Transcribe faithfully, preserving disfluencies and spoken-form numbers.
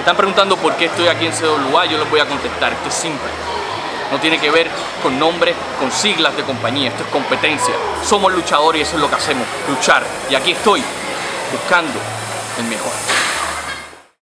Me están preguntando por qué estoy aquí en C W A, yo les voy a contestar, esto es simple. No tiene que ver con nombres, con siglas de compañía, esto es competencia. Somos luchadores y eso es lo que hacemos, luchar. Y aquí estoy, buscando el mejor.